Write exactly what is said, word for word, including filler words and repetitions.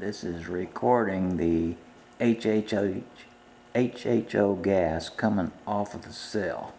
This is recording the H H O, H H O gas coming off of the cell.